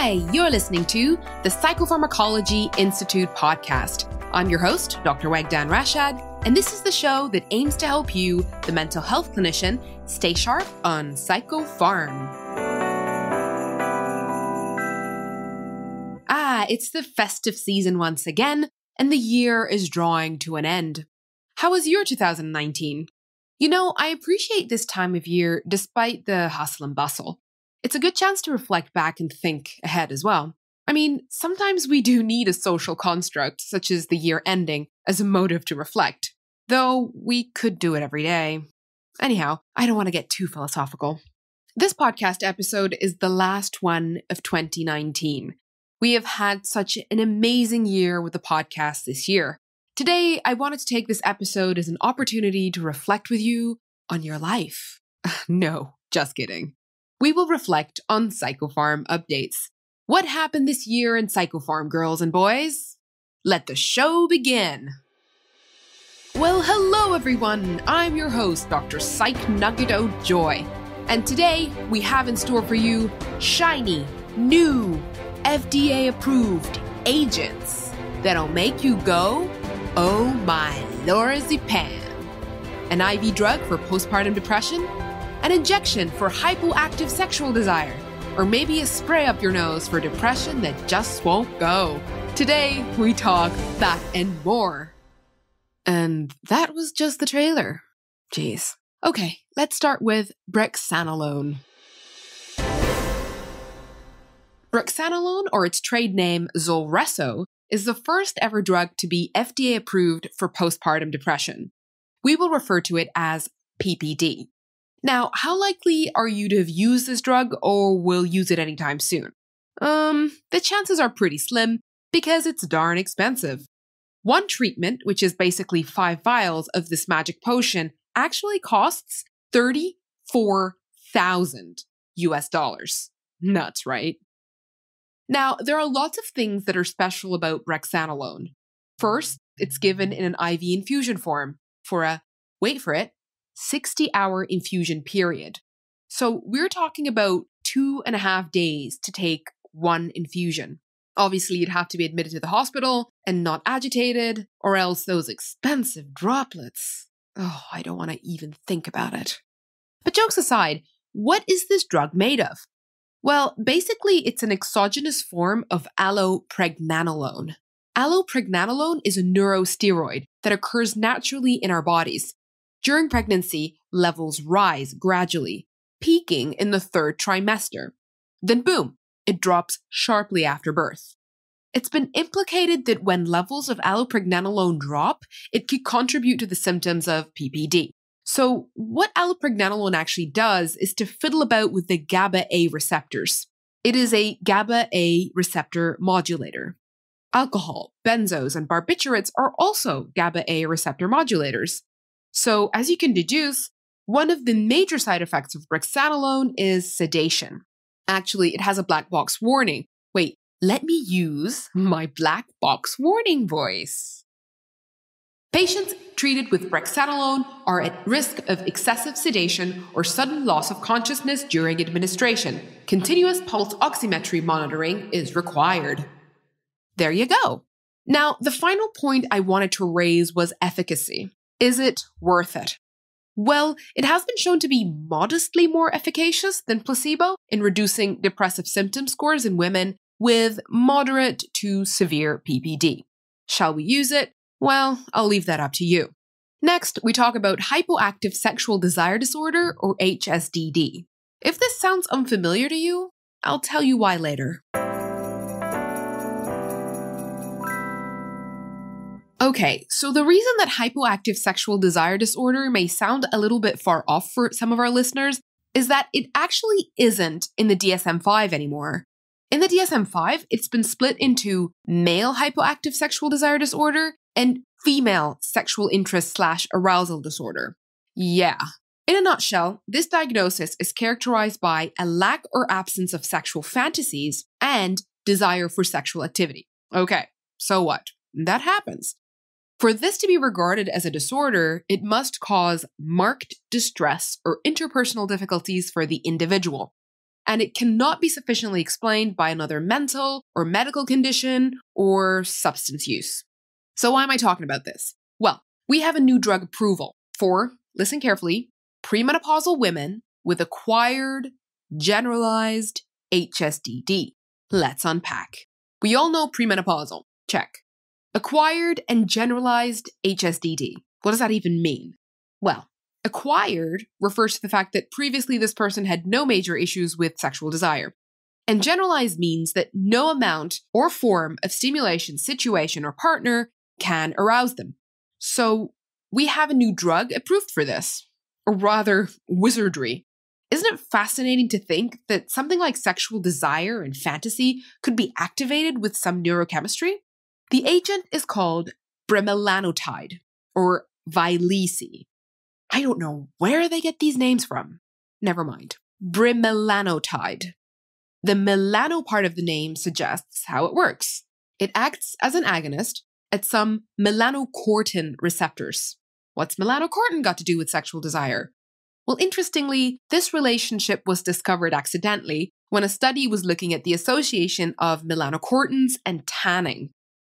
Hi, you're listening to the Psychopharmacology Institute podcast. I'm your host, Dr. Wagdan Rashad, and this is the show that aims to help you, the mental health clinician, stay sharp on Psychopharm. It's the festive season once again, and the year is drawing to an end. How was your 2019? You know, I appreciate this time of year despite the hustle and bustle. It's a good chance to reflect back and think ahead as well. I mean, sometimes we do need a social construct, such as the year ending, as a motive to reflect, though we could do it every day. Anyhow, I don't want to get too philosophical. This podcast episode is the last one of 2019. We have had such an amazing year with the podcast this year. Today, I wanted to take this episode as an opportunity to reflect with you on your life. No, just kidding. We will reflect on Psychopharm updates. What happened this year in Psychopharm, girls and boys? Let the show begin. Well, hello everyone. I'm your host, Dr. Psych Nugget O'Joy. And today we have in store for you shiny, new, FDA-approved agents that'll make you go, oh my lurasidone, an IV drug for postpartum depression, an injection for hypoactive sexual desire, or maybe a spray up your nose for depression that just won't go. Today, we talk that and more. And that was just the trailer. Jeez. Okay, let's start with brexanolone. Brexanolone, or its trade name Zulresso, is the first ever drug to be FDA approved for postpartum depression. We will refer to it as PPD. Now, how likely are you to have used this drug or will use it anytime soon? The chances are pretty slim because it's darn expensive. One treatment, which is basically 5 vials of this magic potion, actually costs $34,000. Nuts, right? Now, there are lots of things that are special about brexanolone. First, it's given in an IV infusion form for a, wait for it, 60-hour infusion period. So we're talking about 2.5 days to take one infusion. Obviously, you'd have to be admitted to the hospital and not agitated, or else those expensive droplets. Oh, I don't want to even think about it. But jokes aside, what is this drug made of? Well, basically, it's an exogenous form of allopregnanolone. Allopregnanolone is a neurosteroid that occurs naturally in our bodies. During pregnancy, levels rise gradually, peaking in the 3rd trimester. Then boom, it drops sharply after birth. It's been implicated that when levels of allopregnanolone drop, it could contribute to the symptoms of PPD. So what allopregnanolone actually does is to fiddle about with the GABA-A receptors. It is a GABA-A receptor modulator. Alcohol, benzos, and barbiturates are also GABA-A receptor modulators. So as you can deduce, one of the major side effects of brexanolone is sedation. Actually, it has a black box warning. Wait, let me use my black box warning voice. Patients treated with brexanolone are at risk of excessive sedation or sudden loss of consciousness during administration. Continuous pulse oximetry monitoring is required. There you go. Now, the final point I wanted to raise was efficacy. Is it worth it? Well, it has been shown to be modestly more efficacious than placebo in reducing depressive symptom scores in women with moderate to severe PPD. Shall we use it? Well, I'll leave that up to you. Next, we talk about hypoactive sexual desire disorder, or HSDD. If this sounds unfamiliar to you, I'll tell you why later. Okay, so the reason that hypoactive sexual desire disorder may sound a little bit far off for some of our listeners is that it actually isn't in the DSM-5 anymore. In the DSM-5, it's been split into male hypoactive sexual desire disorder and female sexual interest/arousal disorder. Yeah. In a nutshell, this diagnosis is characterized by a lack or absence of sexual fantasies and desire for sexual activity. Okay, so what? That happens. For this to be regarded as a disorder, it must cause marked distress or interpersonal difficulties for the individual. and it cannot be sufficiently explained by another mental or medical condition or substance use. So why am I talking about this? Well, we have a new drug approval for, listen carefully, premenopausal women with acquired generalized HSDD. Let's unpack. We all know premenopausal. Check. Acquired and generalized HSDD. What does that even mean? Well, acquired refers to the fact that previously this person had no major issues with sexual desire. And generalized means that no amount or form of stimulation, situation, or partner can arouse them. So we have a new drug approved for this, or rather wizardry. Isn't it fascinating to think that something like sexual desire and fantasy could be activated with some neurochemistry? The agent is called bremelanotide, or Vyleesi. I don't know where they get these names from. Never mind. Bremelanotide. The melano part of the name suggests how it works. It acts as an agonist at some melanocortin receptors. What's melanocortin got to do with sexual desire? Well, interestingly, this relationship was discovered accidentally when a study was looking at the association of melanocortins and tanning.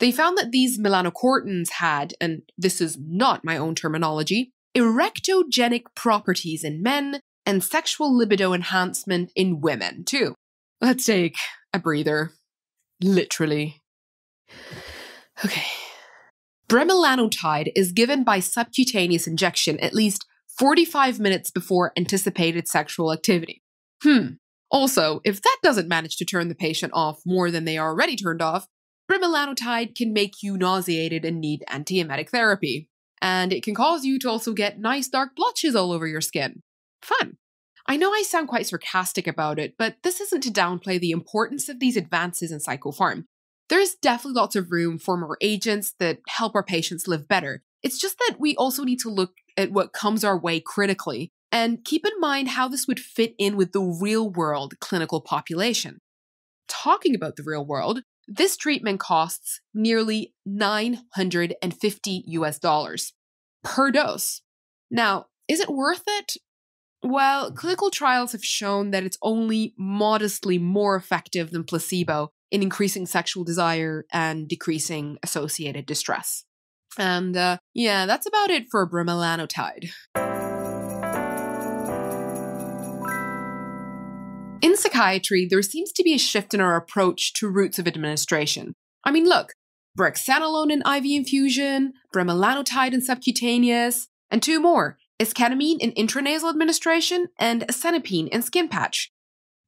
They found that these melanocortins had, and this is not my own terminology, erectogenic properties in men and sexual libido enhancement in women, too. Let's take a breather. Literally. Okay. Bremelanotide is given by subcutaneous injection at least 45 minutes before anticipated sexual activity. Also, if that doesn't manage to turn the patient off more than they are already turned off, bremelanotide can make you nauseated and need antiemetic therapy. And it can cause you to also get nice dark blotches all over your skin. Fun. I know I sound quite sarcastic about it, but this isn't to downplay the importance of these advances in psychopharm. There is definitely lots of room for more agents that help our patients live better. It's just that we also need to look at what comes our way critically and keep in mind how this would fit in with the real-world clinical population. Talking about the real world, this treatment costs nearly $950 per dose. Now, is it worth it? Well, clinical trials have shown that it's only modestly more effective than placebo in increasing sexual desire and decreasing associated distress. And yeah, that's about it for bremelanotide. In psychiatry, there seems to be a shift in our approach to routes of administration. I mean, look, brexanolone in IV infusion, bremelanotide in subcutaneous, and two more, esketamine in intranasal administration, and asenapine in skin patch.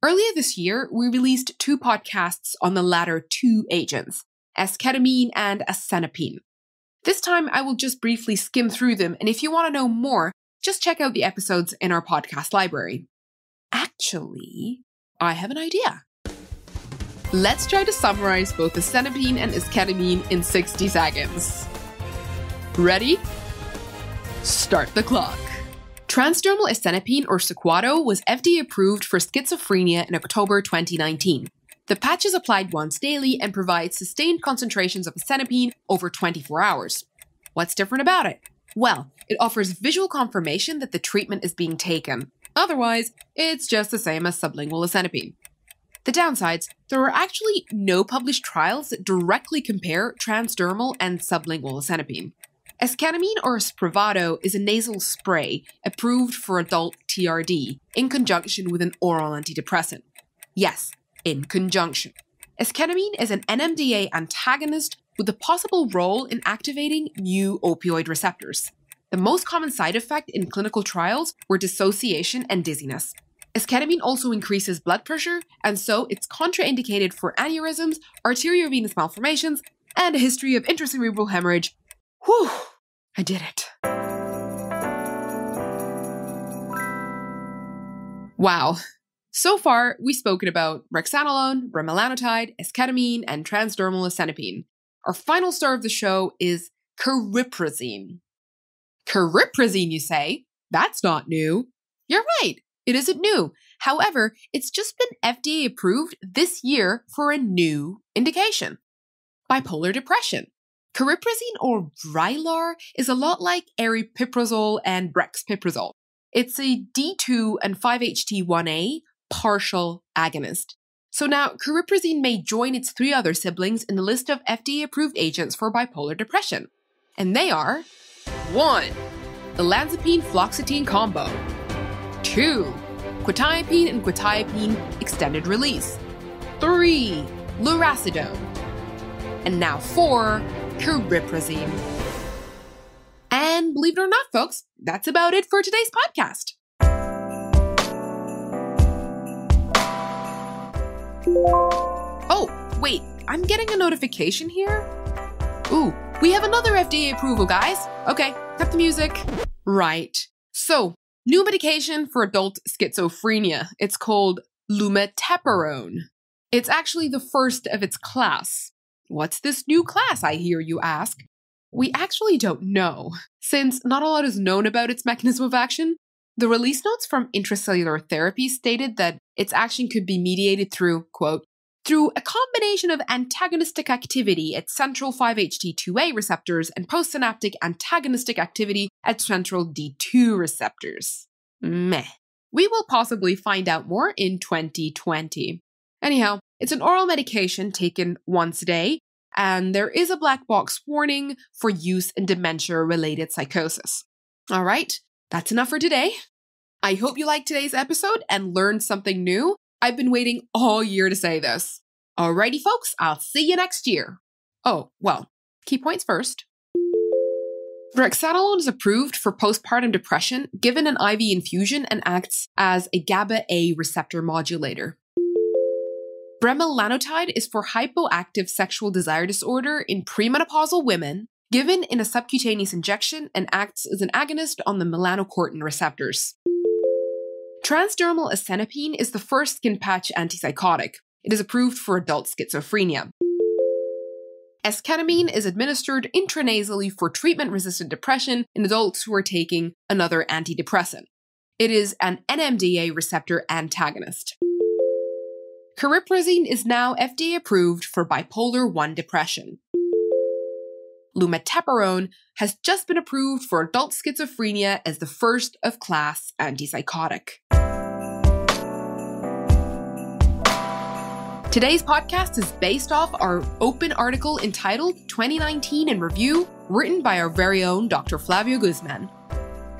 Earlier this year, we released two podcasts on the latter two agents, esketamine and asenapine. This time, I will just briefly skim through them, and if you want to know more, just check out the episodes in our podcast library. Actually, I have an idea. Let's try to summarize both asenapine and esketamine in 60 seconds. Ready? Start the clock. Transdermal asenapine, or Secuado, was FDA approved for schizophrenia in October 2019. The patch is applied once daily and provides sustained concentrations of asenapine over 24 hours. What's different about it? Well, it offers visual confirmation that the treatment is being taken. Otherwise, it's just the same as sublingual asenapine. The downsides, there are actually no published trials that directly compare transdermal and sublingual asenapine. Esketamine, or Spravato, is a nasal spray approved for adult TRD in conjunction with an oral antidepressant. Yes. In conjunction. Esketamine is an NMDA antagonist with a possible role in activating mu opioid receptors. The most common side effect in clinical trials were dissociation and dizziness. Esketamine also increases blood pressure, and so it's contraindicated for aneurysms, arteriovenous malformations, and a history of intracerebral hemorrhage. Whew, I did it. Wow. So far, we've spoken about brexanolone, bremelanotide, esketamine, and transdermal asenapine. Our final star of the show is cariprazine. Cariprazine, you say? That's not new. You're right, it isn't new. However, it's just been FDA approved this year for a new indication. Bipolar depression. Cariprazine, or Vraylar, is a lot like aripiprazole and brexpiprazole. It's a D2 and 5-HT1A partial agonist. So now, cariprazine may join its three other siblings in the list of FDA-approved agents for bipolar depression. And they are 1. The olanzapine-fluoxetine combo, 2. Quetiapine and quetiapine extended release, 3. Lurasidone, and now 4. Cariprazine. And believe it or not, folks, that's about it for today's podcast. Oh, wait, I'm getting a notification here? Ooh, we have another FDA approval, guys. Okay, cut the music. Right. So, new medication for adult schizophrenia. It's called lumateperone. It's actually the first of its class. What's this new class, I hear you ask? We actually don't know, since not a lot is known about its mechanism of action. The release notes from Intracellular Therapies stated that its action could be mediated through, quote, through a combination of antagonistic activity at central 5-HT2A receptors and postsynaptic antagonistic activity at central D2 receptors. Meh. We will possibly find out more in 2020. Anyhow, it's an oral medication taken once a day, and there is a black box warning for use in dementia-related psychosis. All right. That's enough for today. I hope you liked today's episode and learned something new. I've been waiting all year to say this. Alrighty, folks, I'll see you next year. Oh, well, key points first. Brexanolone is approved for postpartum depression given an IV infusion and acts as a GABA-A receptor modulator. Bremelanotide is for hypoactive sexual desire disorder in premenopausal women, given in a subcutaneous injection and acts as an agonist on the melanocortin receptors. Transdermal asenapine is the first skin patch antipsychotic. It is approved for adult schizophrenia. Esketamine is administered intranasally for treatment-resistant depression in adults who are taking another antidepressant. It is an NMDA receptor antagonist. Cariprazine is now FDA-approved for bipolar I depression. Lumateperone has just been approved for adult schizophrenia as the first of class antipsychotic. Today's podcast is based off our open article entitled 2019 in Review, written by our very own Dr. Flavio Guzman.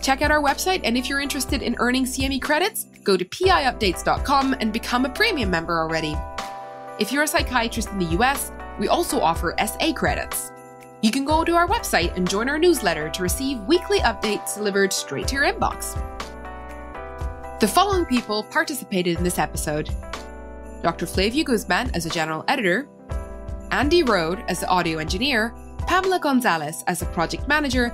Check out our website, and if you're interested in earning CME credits, go to piupdates.com and become a premium member already. If you're a psychiatrist in the US, we also offer SA credits. You can go to our website and join our newsletter to receive weekly updates delivered straight to your inbox. The following people participated in this episode: Dr. Flavio Guzman as a general editor, Andy Rode as the audio engineer, Pamela Gonzalez as a project manager,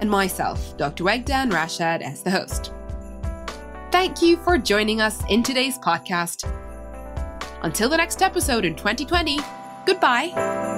and myself, Dr. Wagdan Rashad, as the host. Thank you for joining us in today's podcast. Until the next episode in 2020, goodbye.